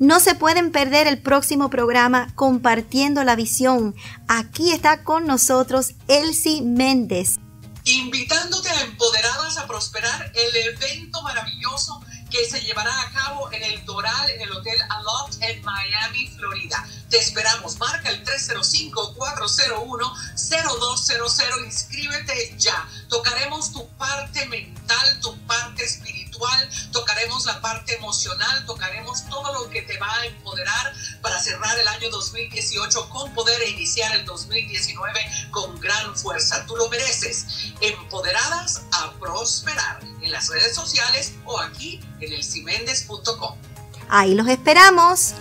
No se pueden perder el próximo programa Compartiendo la Visión. Aquí está con nosotros Elsie Méndez. Invitándote a Empoderadas a Prosperar, el evento maravilloso que se llevará a cabo en el Doral, en el Hotel Aloft en Miami, Florida. Te esperamos. Marca el 305-401-0200. Inscríbete ya. Tocaremos tu parte mental, tu parte espiritual, tocaremos la parte emocional, tocaremos todo lo que te va a empoderar para cerrar el año 2018 con poder e iniciar el 2019 con gran fuerza. Tú lo mereces. Empoderadas a Prosperar en las redes sociales o aquí en elsiemendes.com. Ahí los esperamos.